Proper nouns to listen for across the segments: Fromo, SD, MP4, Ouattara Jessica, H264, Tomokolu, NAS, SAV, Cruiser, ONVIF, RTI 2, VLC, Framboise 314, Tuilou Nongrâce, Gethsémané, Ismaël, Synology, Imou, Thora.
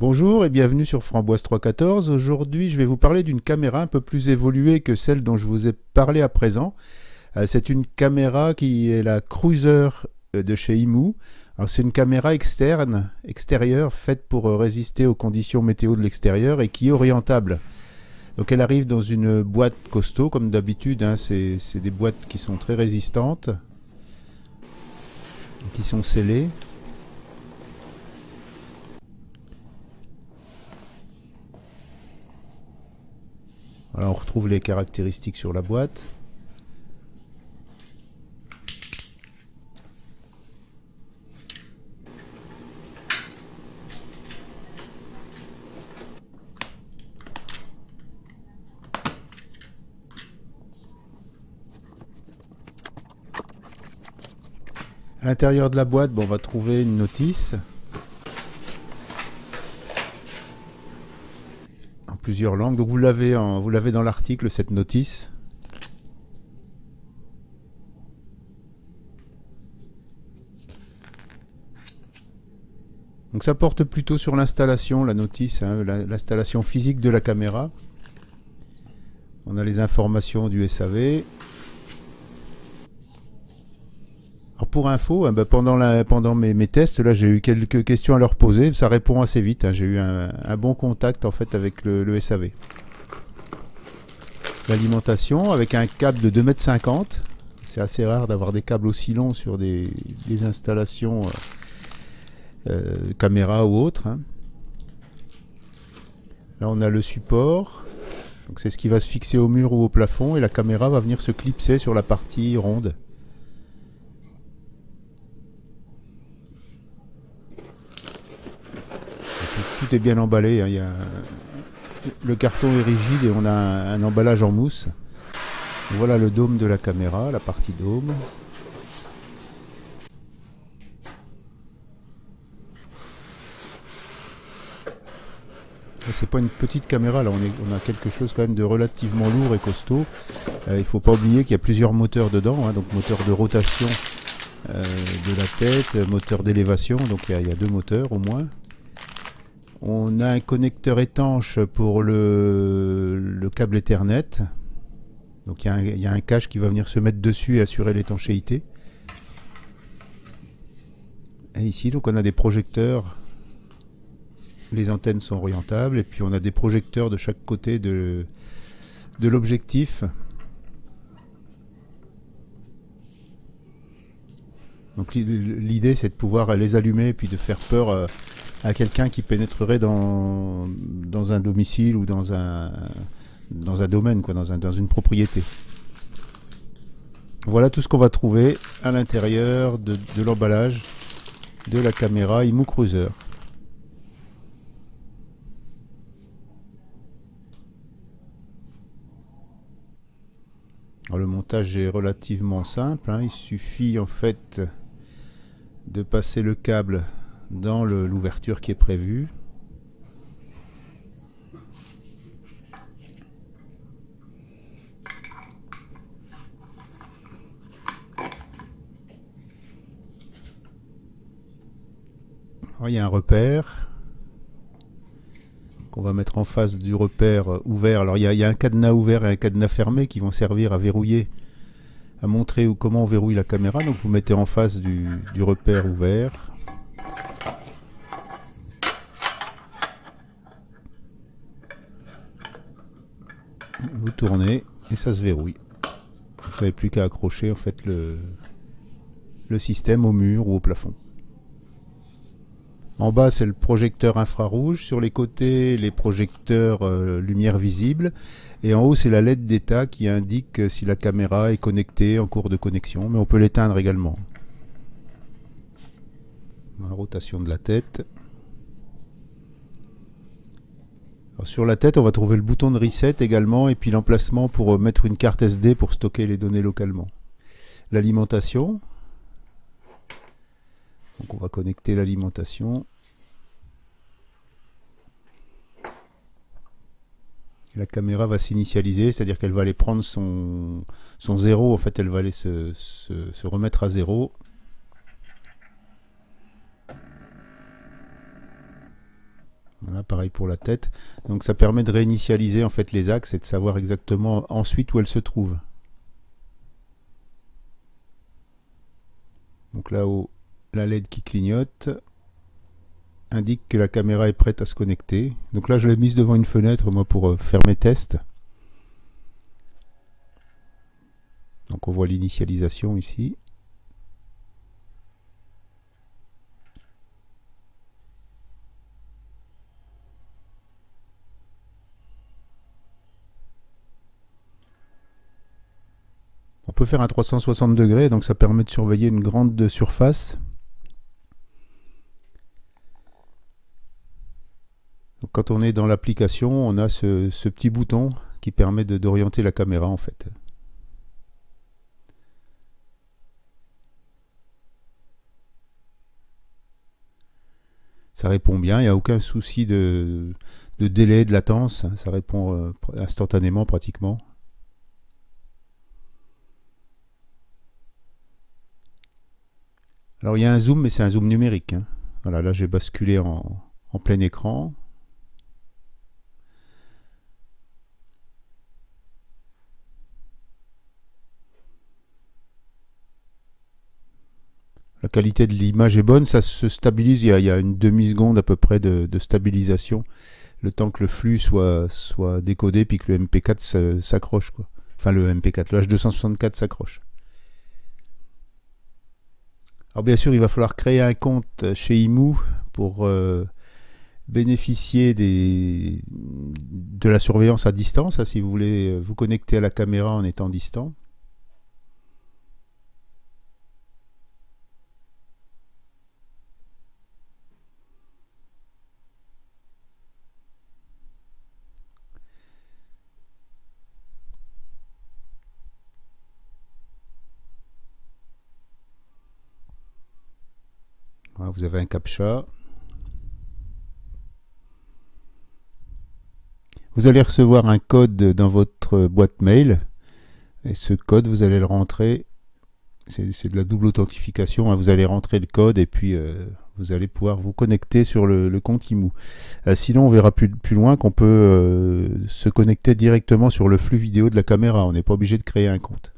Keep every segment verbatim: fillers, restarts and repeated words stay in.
Bonjour et bienvenue sur Framboise trois cent quatorze. Aujourd'hui, je vais vous parler d'une caméra un peu plus évoluée que celle dont je vous ai parlé à présent. C'est une caméra qui est la Cruiser de chez Imou. C'est une caméra externe, extérieure, faite pour résister aux conditions météo de l'extérieur et qui est orientable. Donc elle arrive dans une boîte costaud, comme d'habitude, hein. C'est des boîtes qui sont très résistantes, qui sont scellées. Voilà, on retrouve les caractéristiques sur la boîte. À l'intérieur de la boîte, bon, on va trouver une notice en plusieurs langues. Donc vous l'avez en, vous l'avez dans l'article, cette notice. Donc ça porte plutôt sur l'installation, la notice, hein, l'installation physique de la caméra. On a les informations du S A V. Alors pour info, hein, ben pendant, la, pendant mes, mes tests, là j'ai eu quelques questions à leur poser, ça répond assez vite, hein, j'ai eu un, un bon contact en fait avec le, le S A V. L'alimentation avec un câble de deux mètres cinquante, c'est assez rare d'avoir des câbles aussi longs sur des, des installations euh, euh, caméra ou autre, hein. Là on a le support, donc c'est ce qui va se fixer au mur ou au plafond et la caméra va venir se clipser sur la partie ronde. Tout est bien emballé, hein. Il y a... le carton est rigide et on a un, un emballage en mousse. Voilà le dôme de la caméra, la partie dôme. C'est pas une petite caméra, là on, est, on a quelque chose quand même de relativement lourd et costaud. Euh, il faut pas oublier qu'il y a plusieurs moteurs dedans, hein. Donc moteur de rotation euh, de la tête, moteur d'élévation, donc il y, a, il y a deux moteurs au moins. On a un connecteur étanche pour le, le câble Ethernet. Donc il y, y a un cache qui va venir se mettre dessus et assurer l'étanchéité. Et ici, donc, on a des projecteurs. Les antennes sont orientables. Et puis on a des projecteurs de chaque côté de, de l'objectif. Donc l'idée, c'est de pouvoir les allumer et puis de faire peur... Euh, à quelqu'un qui pénétrerait dans, dans un domicile ou dans un, dans un domaine, quoi, dans, un, dans une propriété. Voilà tout ce qu'on va trouver à l'intérieur de, de l'emballage de la caméra Imou Cruiser. Alors, le montage est relativement simple, hein. Il suffit en fait de passer le câble dans l'ouverture qui est prévue. Alors, il y a un repère qu'on va mettre en face du repère ouvert. Alors il y a, il y a un cadenas ouvert et un cadenas fermé qui vont servir à verrouiller, à montrer où, comment on verrouille la caméra. Donc vous mettez en face du, du repère ouvert. Vous tournez et ça se verrouille. Vous n'avez plus qu'à accrocher en fait le, le système au mur ou au plafond. En bas, c'est le projecteur infrarouge. Sur les côtés, les projecteurs euh, lumière visible. Et en haut, c'est la L E D d'état qui indique si la caméra est connectée, en cours de connexion. Mais on peut l'éteindre également. La rotation de la tête. Alors sur la tête, on va trouver le bouton de reset également et puis l'emplacement pour mettre une carte S D pour stocker les données localement. L'alimentation. Donc on va connecter l'alimentation. La caméra va s'initialiser, c'est-à-dire qu'elle va aller prendre son, son zéro. En fait, elle va aller se, se, se remettre à zéro. Voilà, pareil pour la tête. Donc ça permet de réinitialiser en fait les axes et de savoir exactement ensuite où elles se trouvent. Donc là-haut, la L E D qui clignote indique que la caméra est prête à se connecter. Donc là, je l'ai mise devant une fenêtre moi pour faire mes tests. Donc on voit l'initialisation ici. On peut faire un trois cent soixante degrés, donc ça permet de surveiller une grande surface. Donc quand on est dans l'application, on a ce, ce petit bouton qui permet d'orienter la caméra en fait. Ça répond bien, il n'y a aucun souci de, de délai, de latence, ça répond instantanément pratiquement. Alors il y a un zoom, mais c'est un zoom numérique. Hein. Voilà, là j'ai basculé en, en plein écran. La qualité de l'image est bonne, ça se stabilise, il y a, il y a une demi-seconde à peu près de, de stabilisation, le temps que le flux soit, soit décodé, puis que le M P quatre s'accroche, quoi. Enfin le M P quatre, le H deux cent soixante-quatre s'accroche. Alors bien sûr, il va falloir créer un compte chez Imou pour euh, bénéficier des, de la surveillance à distance, hein, si vous voulez vous connecter à la caméra en étant distant. Vous avez un captcha. Vous allez recevoir un code dans votre boîte mail. Et ce code, vous allez le rentrer. C'est de la double authentification. Hein. Vous allez rentrer le code et puis euh, vous allez pouvoir vous connecter sur le, le compte Imou. Euh, sinon, on verra plus, plus loin qu'on peut euh, se connecter directement sur le flux vidéo de la caméra. On n'est pas obligé de créer un compte.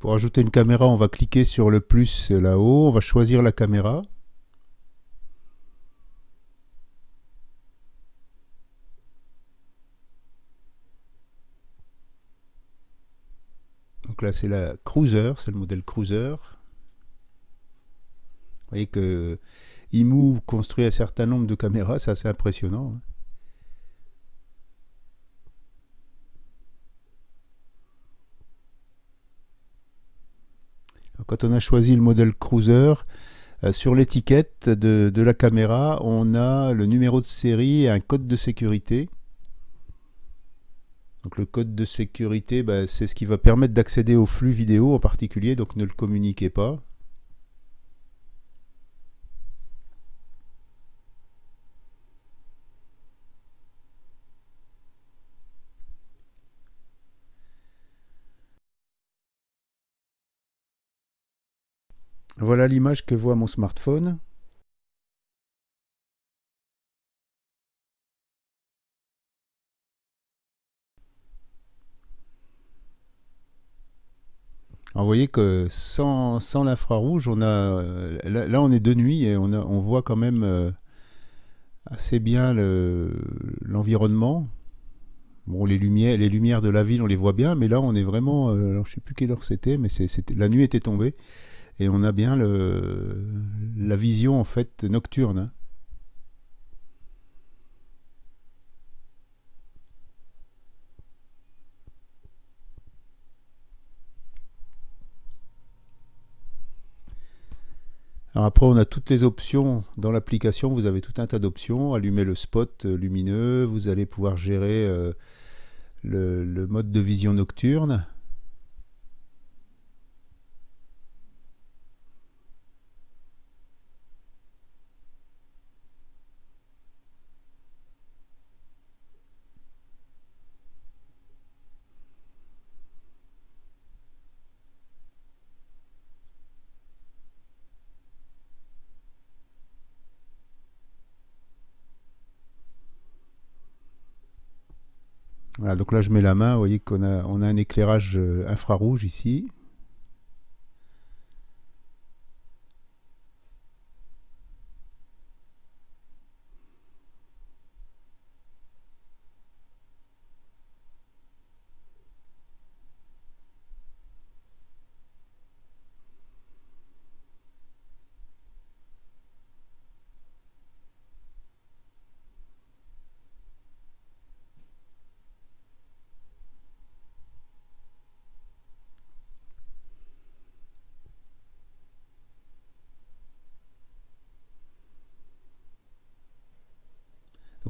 Pour ajouter une caméra, on va cliquer sur le plus là-haut, on va choisir la caméra. Donc là c'est la Cruiser, c'est le modèle Cruiser. Vous voyez que Imou construit un certain nombre de caméras, c'est assez impressionnant. Quand on a choisi le modèle Cruiser, euh, sur l'étiquette de, de la caméra, on a le numéro de série et un code de sécurité. Donc le code de sécurité, bah, c'est ce qui va permettre d'accéder au flux vidéo en particulier, donc ne le communiquez pas. Voilà l'image que voit mon smartphone. Alors vous voyez que sans, sans l'infrarouge, on a là, là on est de nuit et on, a, on voit quand même assez bien l'environnement. Le, bon, les lumières, les lumières de la ville, on les voit bien, mais là on est vraiment. Alors je ne sais plus quelle heure c'était, mais c'était la nuit était tombée. Et on a bien le, la vision en fait nocturne. Alors après, on a toutes les options dans l'application. Vous avez tout un tas d'options. Allumer le spot lumineux. Vous allez pouvoir gérer euh, le, le mode de vision nocturne. Voilà, donc là je mets la main, vous voyez qu'on a, on a un éclairage infrarouge ici.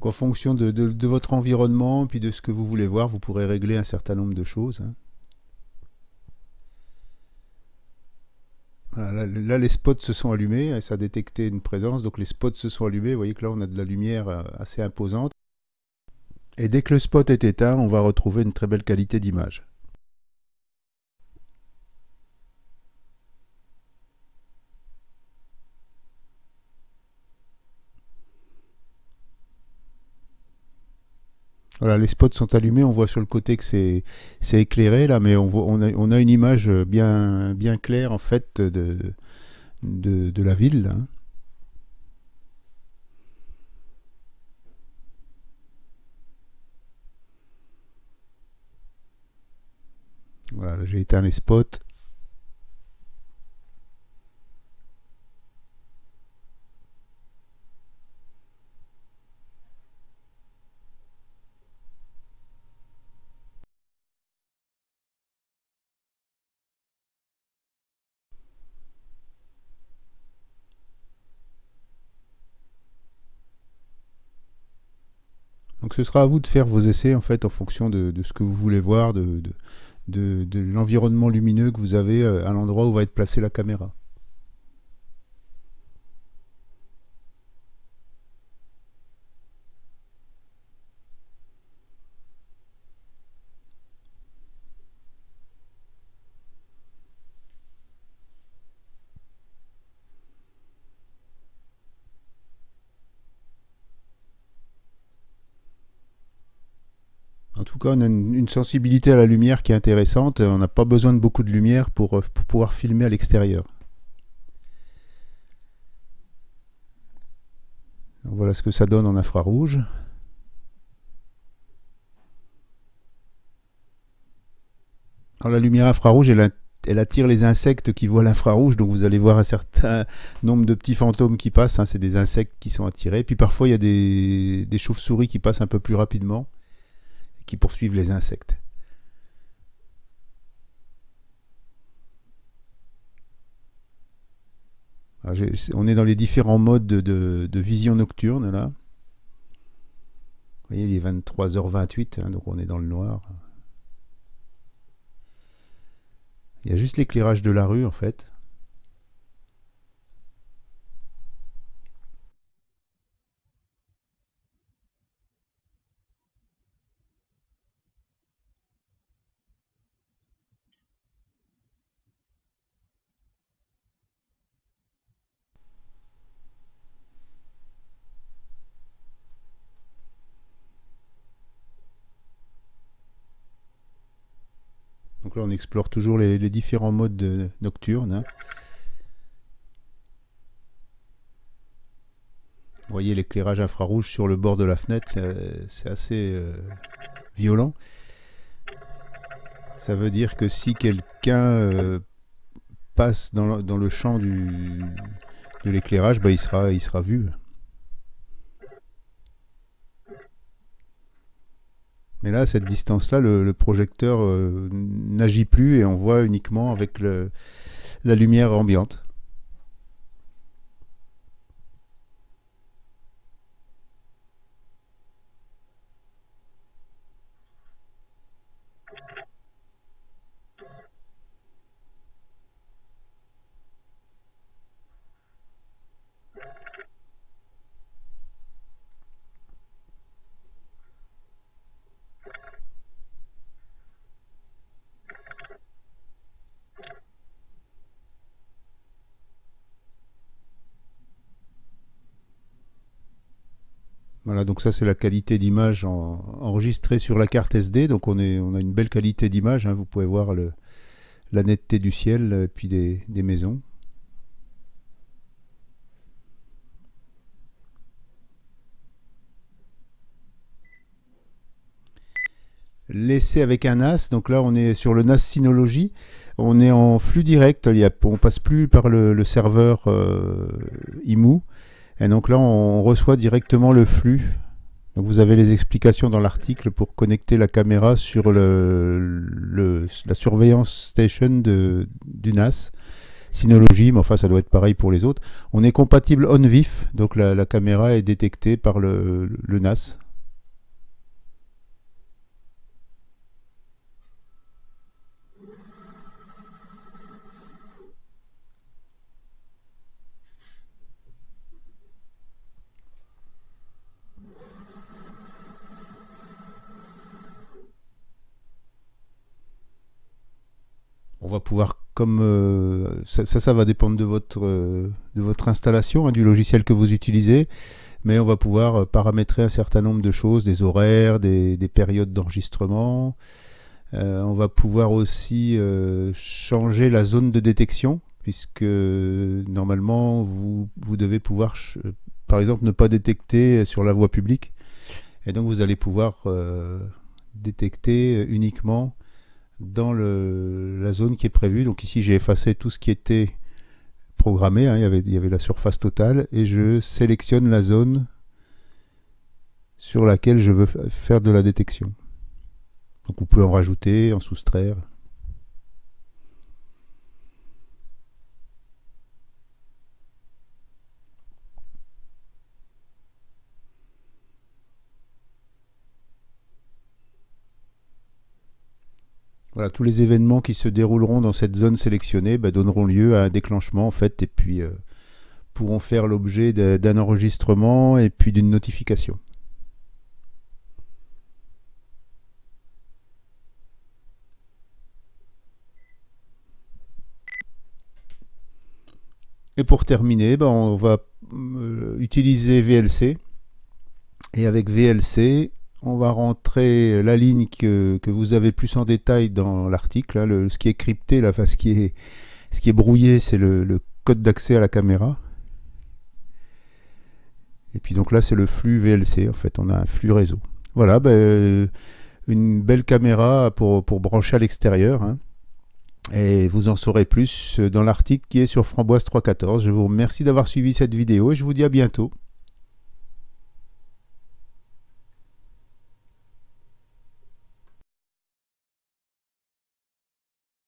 En fonction de, de, de votre environnement, puis de ce que vous voulez voir, vous pourrez régler un certain nombre de choses. Voilà, là, là, les spots se sont allumés, ça a détecté une présence, donc les spots se sont allumés. Vous voyez que là, on a de la lumière assez imposante. Et dès que le spot est éteint, on va retrouver une très belle qualité d'image. Voilà, les spots sont allumés, on voit sur le côté que c'est éclairé là, mais on, voit, on, a, on a une image bien, bien claire en fait de, de, de la ville. Là. Voilà, j'ai éteint les spots. Donc ce sera à vous de faire vos essais en fait en fonction de, de ce que vous voulez voir, de, de, de, de l'environnement lumineux que vous avez à l'endroit où va être placée la caméra. En tout cas, on a une, une sensibilité à la lumière qui est intéressante. On n'a pas besoin de beaucoup de lumière pour, pour pouvoir filmer à l'extérieur. Voilà ce que ça donne en infrarouge. Alors, la lumière infrarouge, elle, elle attire les insectes qui voient l'infrarouge. Donc vous allez voir un certain nombre de petits fantômes qui passent. Hein, c'est des insectes qui sont attirés. Puis parfois, il y a des, des chauves-souris qui passent un peu plus rapidement, qui poursuivent les insectes. Alors, on est dans les différents modes de, de, de vision nocturne là. Vous voyez, il est vingt-trois heures vingt-huit, hein, donc on est dans le noir. Il y a juste l'éclairage de la rue en fait. Donc là, on explore toujours les, les différents modes de, nocturnes. Hein. Vous voyez l'éclairage infrarouge sur le bord de la fenêtre, c'est assez euh, violent. Ça veut dire que si quelqu'un euh, passe dans le, dans le champ du, de l'éclairage, bah, il sera, il sera vu. Mais là, à cette distance-là, le, le projecteur euh, n'agit plus et on voit uniquement avec le, la lumière ambiante. Voilà, donc ça c'est la qualité d'image en, enregistrée sur la carte S D. Donc on, est, on a une belle qualité d'image, hein. Vous pouvez voir le, la netteté du ciel et puis des, des maisons. Laissé avec un N A S, donc là on est sur le N A S Synology, on est en flux direct, il y a, on passe plus par le, le serveur euh, Imou, et donc là on reçoit directement le flux. Donc vous avez les explications dans l'article pour connecter la caméra sur le, le, la surveillance station de, du N A S Synology, mais enfin ça doit être pareil pour les autres. On est compatible ONVIF, donc la, la caméra est détectée par le, le N A S. On va pouvoir, comme euh, ça, ça, ça va dépendre de votre, euh, de votre installation, hein, du logiciel que vous utilisez, mais on va pouvoir paramétrer un certain nombre de choses, des horaires, des, des périodes d'enregistrement. Euh, on va pouvoir aussi euh, changer la zone de détection, puisque normalement, vous, vous devez pouvoir, par exemple, ne pas détecter sur la voie publique. Et donc, vous allez pouvoir euh, détecter uniquement dans le, la zone qui est prévue. Donc ici j'ai effacé tout ce qui était programmé, hein, il y avait, il y avait la surface totale, et je sélectionne la zone sur laquelle je veux faire de la détection. Donc vous pouvez en rajouter, en soustraire. Voilà, tous les événements qui se dérouleront dans cette zone sélectionnée bah, donneront lieu à un déclenchement en fait, et puis euh, pourront faire l'objet d'un enregistrement et puis d'une notification. Et pour terminer, bah, on va euh, utiliser V L C, et avec V L C, on va rentrer la ligne que, que vous avez plus en détail dans l'article. Hein, ce qui est crypté, là, enfin, ce, qui est, ce qui est brouillé, c'est le, le code d'accès à la caméra. Et puis donc là, c'est le flux V L C. En fait, on a un flux réseau. Voilà, ben, une belle caméra pour, pour brancher à l'extérieur. Hein. Et vous en saurez plus dans l'article qui est sur Framboise trois cent quatorze. Je vous remercie d'avoir suivi cette vidéo et je vous dis à bientôt.